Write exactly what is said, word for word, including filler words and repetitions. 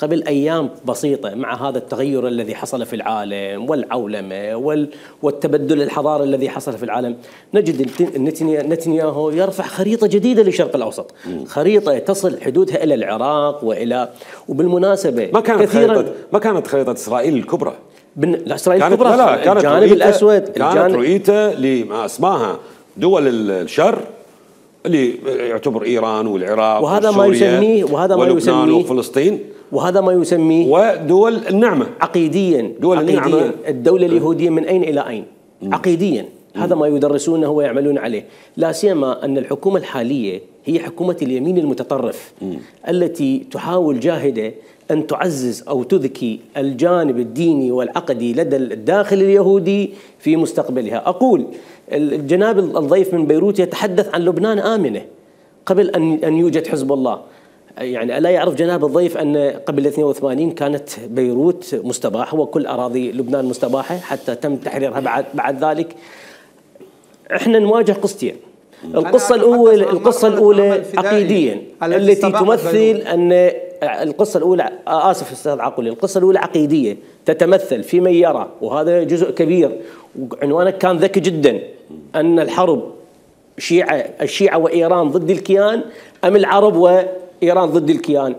قبل أيام بسيطة مع هذا التغير الذي حصل في العالم والعولمة والتبدل الحضاري الذي حصل في العالم، نجد نتنياهو يرفع خريطة جديدة للشرق الأوسط، خريطة تصل حدودها إلى العراق وإلى وبالمناسبة ما كانت خريطة ما كانت خريطة إسرائيل الكبرى بن... إسرائيل كانت الكبرى لا كانت الجانب رؤيته الأسود كانت الجانب... رؤيته لما اسماها دول الشر اللي يعتبر إيران والعراق وهذا ما يسميه وهذا ما يسميه وفلسطين وهذا ما يسميه ودول النعمة عقيديا دول عقيدياً النعمة الدولة اليهودية من أين إلى أين م. عقيديا م. هذا ما يدرسونه ويعملون عليه، لا سيما أن الحكومة الحالية هي حكومة اليمين المتطرف م. التي تحاول جاهدة أن تعزز أو تذكي الجانب الديني والعقدي لدى الداخل اليهودي في مستقبلها. أقول الجناب الضيف من بيروت يتحدث عن لبنان آمنة قبل أن يوجد حزب الله، يعني ألا يعرف جناب الضيف أن قبل اثنين وثمانين كانت بيروت مستباحة وكل أراضي لبنان مستباحة حتى تم تحريرها بعد, بعد ذلك. احنا نواجه قصتين، القصة الأولى القصة الأولى عقيديا التي تمثل أن القصة الأولى آسف أستاذ عقولي القصة الأولى عقيدية تتمثل في من يرى، وهذا جزء كبير وعنوانك كان ذكي جدا، أن الحرب شيعة الشيعة وإيران ضد الكيان أم العرب وإيران ضد الكيان،